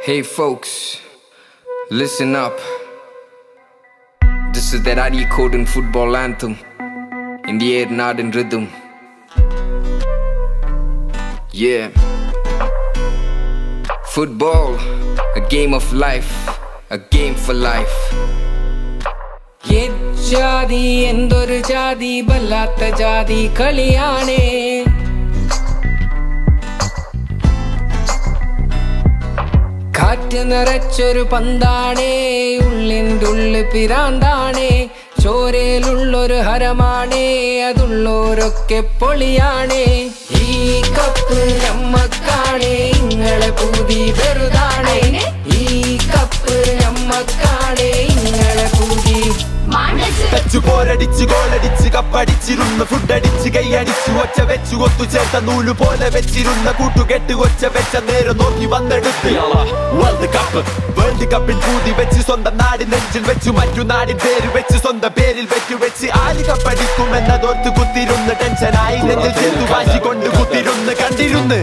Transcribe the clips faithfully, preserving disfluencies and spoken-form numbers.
Hey folks, listen up. This is that AREIKODEN football anthem in the Ernaden rhythm. Yeah. Football, a game of life, a game for life. Ye jadi endur jadi ballat jadi kaliyane. ൊരു പന്താണേ ഉള്ളിൻ്റെ ഉള്ളു പിരാന്താണേ ചോരയിലുള്ളൊരു ഹരമാണേ അതുള്ളോരൊക്കെ പൊളിയാണേ ഈ cup നമ്മക്കാണേ ഇങ്ങളെ പൂതി വെറുതാണേ ഈ cup നമ്മക്കാണേ ഇങ്ങളെ പൂതി touch പോരടിച്ച് ഗോളടിച്ച് കപ്പടിച്ചിരുന്ന് ഫുഡടിച്ച് കൈയടിച്ച് ഒച്ച വെച്ച് ഒത്തുചേർത്ത നൂല് പോലെ വെച്ചിരുന്ന കൂട്ടുകെട്ട് ഒച്ച വെച്ച നേരം നോക്കി വന്നെടുത്ത് വേൾഡ് കപ്പ് വേൾഡ് കപ്പിൽ കൂടി വെച്ച് സ്വന്തം നാടി നെഞ്ചിൽ വെച്ച് മറ്റു നാടിൻ പേര് വെച്ച് സ്വന്തം പേരിൽ വെച്ച് വെച്ച് ആര് കപ്പടിക്കുമെന്നതോർത്ത് കുത്തിരുന്ന് ടെൻഷനായി നെഞ്ചിൽ ചെത്തു വാശി കൊണ്ട് കുത്തിരുന്ന് കണ്ടിരുന്ന്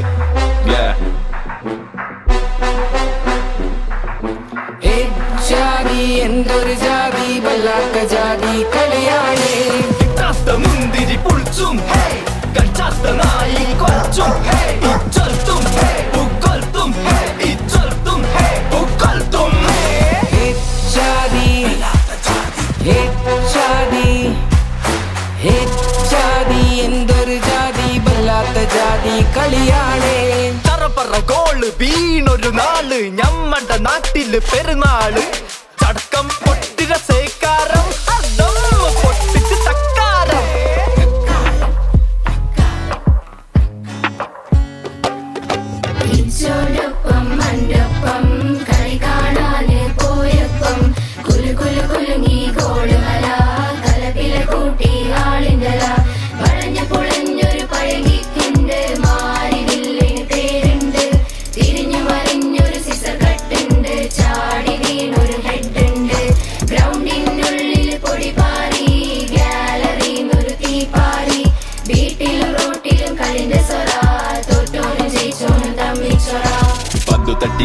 പെരുന്നാള് ചടക്കം പൊട്ടിര സേക്കാരം പൊട്ടിച്ച് തക്കാരം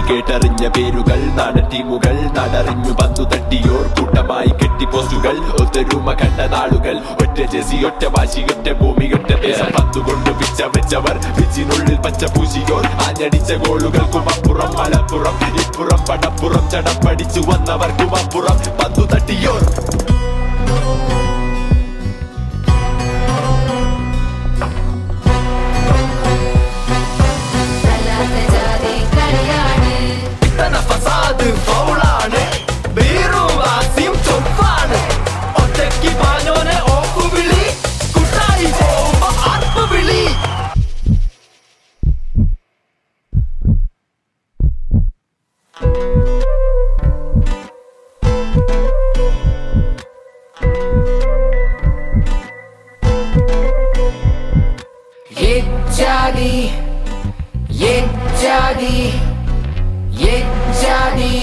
കേട്ടറിഞ്ഞ പേരുകൾ നാടൻ ടീമുകൾ നടറിഞ്ഞു പന്തു തട്ടിയോർ കൂട്ടമായി കെട്ടി പോസ്റ്റുകൾ ഒത്തൊരുമ കണ്ട നാളുകൾ ഒറ്റ ജെസി ഒറ്റ വാശി ഒറ്റ ഭൂമി ഒറ്റ പേശം പന്തുകൊണ്ട് പിച്ച വെച്ചവർ പിച്ചിനുള്ളിൽ പച്ച പൂശിയോർ ആഞ്ഞടിച്ച ഗോളുകൾക്കും അപ്പുറം മലപ്പുറം ഇപ്പുറം പടപ്പുറം ചടപ്പടിച്ചു വന്നവർക്കും അപ്പുറം പന്തു തട്ടിയോർ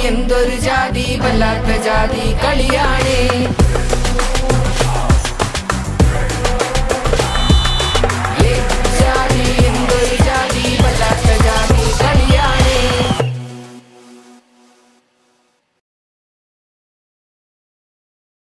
എന്തൊരു ജാതി വല്ലാത്ത ജാതി കളിയാണേ